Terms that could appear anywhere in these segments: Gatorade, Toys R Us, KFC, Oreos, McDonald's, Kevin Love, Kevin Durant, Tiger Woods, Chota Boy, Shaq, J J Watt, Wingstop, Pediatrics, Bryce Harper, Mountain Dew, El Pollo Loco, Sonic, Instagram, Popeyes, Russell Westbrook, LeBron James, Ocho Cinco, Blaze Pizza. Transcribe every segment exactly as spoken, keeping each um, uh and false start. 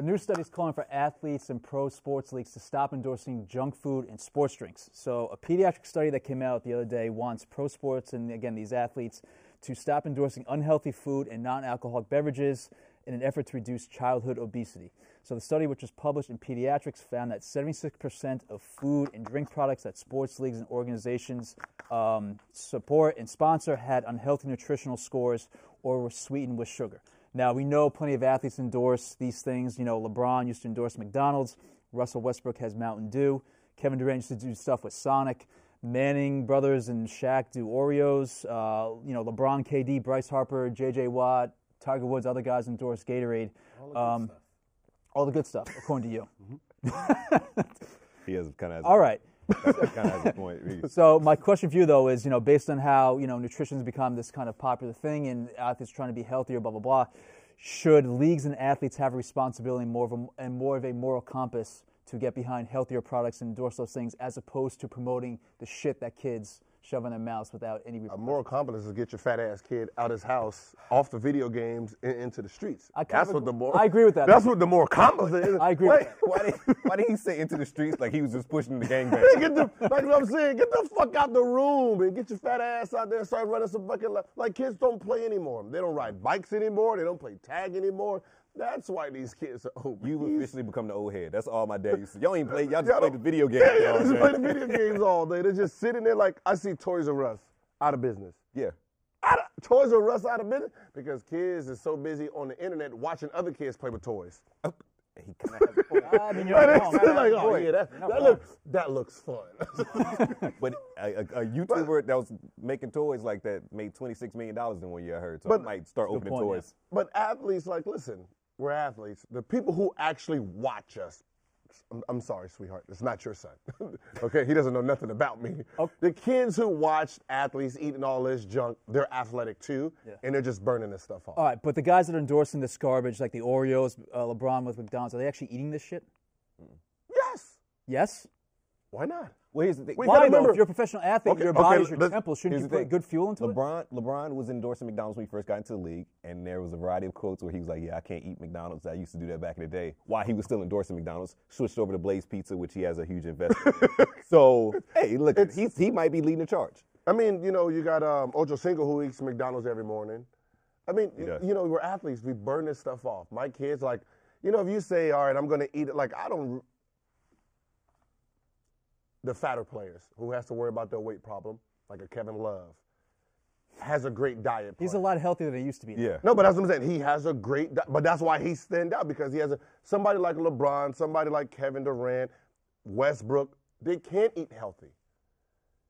A new study is calling for athletes and pro sports leagues to stop endorsing junk food and sports drinks. So a pediatric study that came out the other day wants pro sports and, again, these athletes to stop endorsing unhealthy food and non-alcoholic beverages in an effort to reduce childhood obesity. So the study, which was published in Pediatrics, found that seventy-six percent of food and drink products that sports leagues and organizations um, support and sponsor had unhealthy nutritional scores or were sweetened with sugar. Now, we know plenty of athletes endorse these things. You know, LeBron used to endorse McDonald's. Russell Westbrook has Mountain Dew. Kevin Durant used to do stuff with Sonic. Manning brothers and Shaq do Oreos. Uh, you know, LeBron, K D, Bryce Harper, J J Watt, Tiger Woods, other guys endorse Gatorade. All the good um, stuff. All the good stuff, according to you. Mm-hmm. He has kind of has all right. That kind of has a point. So my question for you, though, is, you know, based on how, you know, nutrition's become this kind of popular thing and athletes trying to be healthier, blah, blah, blah, should leagues and athletes have a responsibility more of a, and more of a moral compass to get behind healthier products and endorse those things as opposed to promoting the shit that kids shove in their mouths without any repercussions? A moral compass is get your fat-ass kid out his house, off the video games, and into the streets. I that's what the moral... I agree with that. That's though. What the moral compass is. I agree Wait, with that. Why did, why did he say into the streets like he was just pushing the gangbang? Get the, like what I'm saying, get the fuck out the room and get your fat ass out there and start running some fucking... Like, like kids don't play anymore. They don't ride bikes anymore. They don't play tag anymore. That's why these kids are obese. You officially become the old head. That's all my dad used to. Y'all ain't play. Y'all just play the video games. Yeah, y'all just play the video games all day. They're just sitting there like, I see Toys R Us out of business. Yeah. Out of, Toys R Us out of business? Because kids are so busy on the internet watching other kids play with toys. Oh. He kind of has a point. I mean, you're wrong. Like, oh, yeah, that, that, look, that looks fun. But a, a, a YouTuber but, that was making toys like that made twenty-six million dollars in one year, I heard. So but, I might start opening point, toys. Yeah. But athletes, like, listen, we're athletes. The people who actually watch us, I'm, I'm sorry, sweetheart, it's not your son. Okay, he doesn't know nothing about me. Okay. The kids who watch athletes eating all this junk, they're athletic too, yeah. And they're just burning this stuff off. All right, but the guys that are endorsing this garbage, like the Oreos, uh, LeBron with McDonald's, are they actually eating this shit? Yes. Yes? Why not? Well, here's the thing. Wait, Why, remember, though, if you're a professional athlete, okay, your body is okay, your temple. Shouldn't you put good fuel into LeBron, it? LeBron was endorsing McDonald's when he first got into the league, and there was a variety of quotes where he was like, yeah, I can't eat McDonald's. I used to do that back in the day. While he was still endorsing McDonald's, switched over to Blaze Pizza, which he has a huge investment in. So, hey, look, he's, he might be leading the charge. I mean, you know, you got um, Ocho Cinco who eats McDonald's every morning. I mean, you, you know, we're athletes. We burn this stuff off. My kids, like, you know, if you say, all right, I'm going to eat it, like, I don't... The fatter players who has to worry about their weight problem, like a Kevin Love, has a great diet plan. He's a lot healthier than he used to be. Yeah. No, but that's what I'm saying. He has a great diet, but that's why he stand out because he has a somebody like LeBron, somebody like Kevin Durant, Westbrook. They can't eat healthy.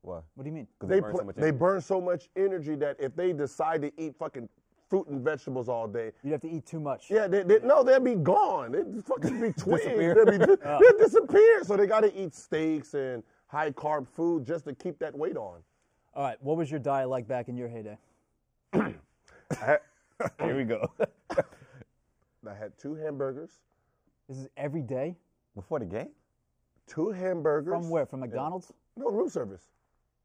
What? What do you mean? Because they, they, burn, pl- so much they burn so much energy that if they decide to eat fucking fruit and vegetables all day. You'd have to eat too much. Yeah, they, they, no, they'd be gone. They'd fucking be twigs. They'd, be, oh. they'd disappear. So they got to eat steaks and high-carb food just to keep that weight on. All right, what was your diet like back in your heyday? I, here we go. I had two hamburgers. This is every day? Before the game? Two hamburgers. From where? From McDonald's? And, no, room service.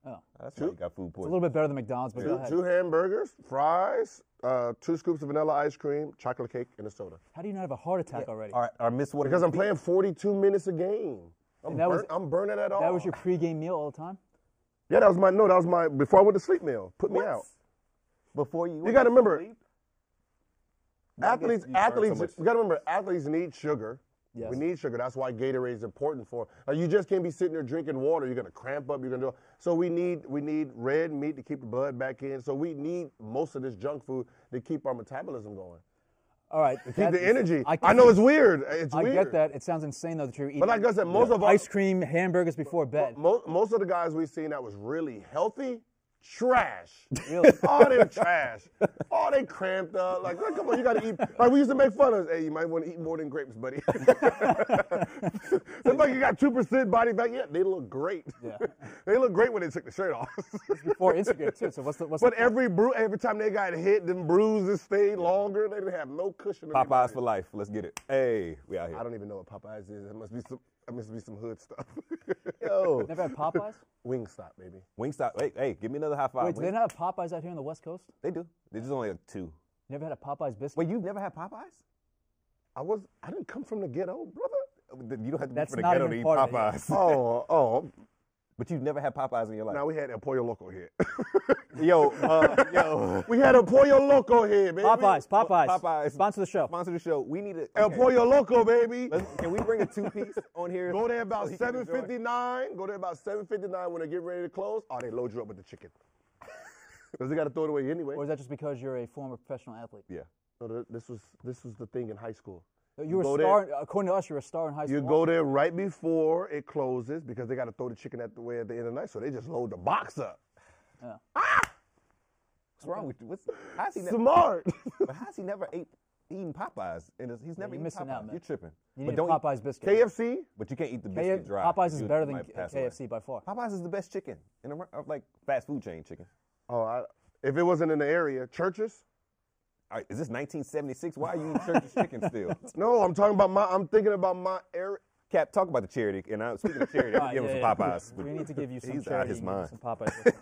Oh. That's two, how you got food poisoning. It's a little bit better than McDonald's, but yeah. go ahead. Two hamburgers, fries, uh, two scoops of vanilla ice cream, chocolate cake, and a soda. How do you not have a heart attack yeah. already? All right, I miss what Because I'm beat. playing forty-two minutes a game. I'm, burnt, was, I'm burning at all. That was your pregame meal all the time? Yeah, that was my, no, that was my, before I went to sleep meal. Put what? me out. Before you went You got to remember, sleep? athletes, athletes, so you got to remember, athletes need sugar. Yes. We need sugar. That's why Gatorade is important for. Like you just can't be sitting there drinking water. You're gonna cramp up. You're gonna do. It. So we need we need red meat to keep the blood back in. So we need most of this junk food to keep our metabolism going. All right, to keep the energy. I, I know it's weird. It's I weird. I get that. It sounds insane though that you're eating. But like I said, most yeah. of our, ice cream, hamburgers before bed. Most most of the guys we've seen that was really healthy. Trash. Really? All they trash. All they cramped up. Like, like, come on, you gotta eat. Like, we used to make fun of us. Hey, you might want to eat more than grapes, buddy. It's like you got two percent body fat. Yeah, they look great. Yeah. They look great when they took the shirt off. Before Instagram, too. So what's the, what's but the every bru- every time they got hit, them bruises stayed longer. They didn't have no cushion. Popeyes for life. Let's get it. Hey, we out here. I don't even know what Popeyes is. It must be some. I must be some hood stuff. Yo. Never had Popeyes? Wingstop, baby. Wingstop. Hey, hey, give me another high five. Wait, do Wing- they not have Popeyes out here on the West Coast? They do. There's just only like two. Never had a Popeyes biscuit? Wait, you've never had Popeyes? I was I didn't come from the ghetto, brother. You don't have to That's be from the ghetto to eat Popeyes. Oh, oh. But you've never had Popeyes in your life? No, we had El Pollo Loco here. yo, uh, yo. We had El Pollo Loco here, baby. Popeyes, Popeyes. Popeyes. Sponsor the show. Sponsor the show. We need a... El okay. Pollo Loco, baby. Let's, can we bring a two-piece on here? Go there about so seven fifty-nine. Go there about seven fifty-nine when they get ready to close. Oh, they load you up with the chicken. Because they got to throw it away anyway. Or is that just because you're a former professional athlete? Yeah. No, this was, this was the thing in high school. You were a star, there, according to us, you're a star in high school. You go there right before it closes because they got to throw the chicken at the way at the end of the night, so they just load the box up. Yeah. Ah! What's wrong with you? What's, how's he Smart. Never, but how's he never ate, eaten Popeyes? And he's never yeah, eaten Popeyes. Out, man. You're tripping. You need but don't Popeyes biscuit. K F C? But you can't eat the biscuit K F C dry. Popeyes is you better than K F C away. By far. Popeyes is the best chicken, in a, like fast food chain chicken. Oh, I, if it wasn't in the area, Churches? All right, is this nineteen seventy-six? Why are you eating Church's chicken still? No, I'm talking about my. I'm thinking about my. Eric, Cap, talk about the charity. And I, speaking of charity, I'm gonna give him yeah, some Popeyes. We need to give you some. He's charity. Out his mind. Some Popeyes.